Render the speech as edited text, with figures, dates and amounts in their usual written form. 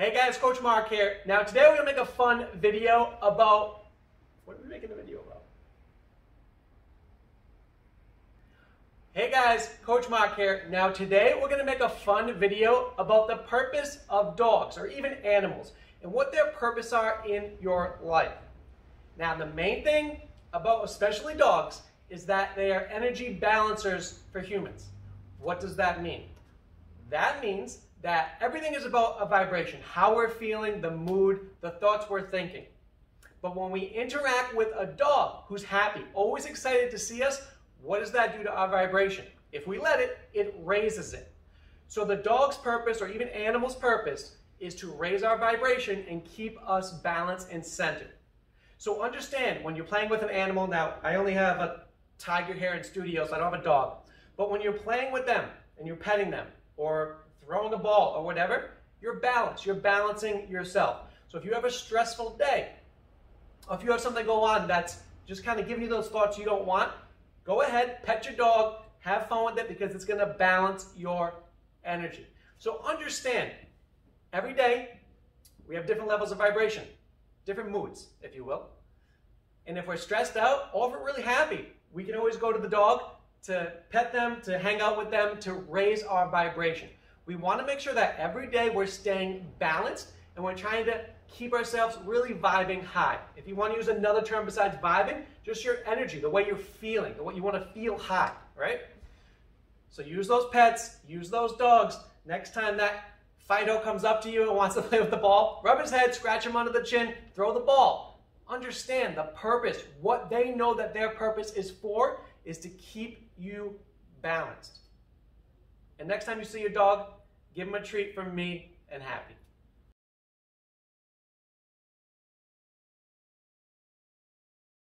Hey guys, Coach Marc here. Now today we're gonna make a fun video about, what are we making the video about? Hey guys, Coach Marc here. Now today we're gonna make a fun video about the purpose of dogs or even animals and what their purpose are in your life. Now the main thing about especially dogs is that they are energy balancers for humans. What does that mean? That means that everything is about a vibration, how we're feeling, the mood, the thoughts we're thinking. But when we interact with a dog who's happy, always excited to see us, what does that do to our vibration? If we let it, it raises it. So the dog's purpose, or even animal's purpose, is to raise our vibration and keep us balanced and centered. So understand, when you're playing with an animal, now I only have a tiger here in studio, so I don't have a dog. But when you're playing with them and you're petting them, or throwing a ball or whatever, you're balanced. You're balancing yourself. So if you have a stressful day, or if you have something go on that's just kind of giving you those thoughts you don't want, go ahead, pet your dog, have fun with it, because it's going to balance your energy. So understand, every day we have different levels of vibration, different moods, if you will. And if we're stressed out, or if we're really happy, we can always go to the dog to pet them, to hang out with them, to raise our vibration. We want to make sure that every day we're staying balanced and we're trying to keep ourselves really vibing high. If you want to use another term besides vibing, just your energy, the way you're feeling, the way you want to feel high, right? So use those pets, use those dogs. Next time that Fido comes up to you and wants to play with the ball, rub his head, scratch him under the chin, throw the ball. Understand the purpose. What they know that their purpose is for is to keep you balanced. And next time you see your dog, give him a treat from me and Happy.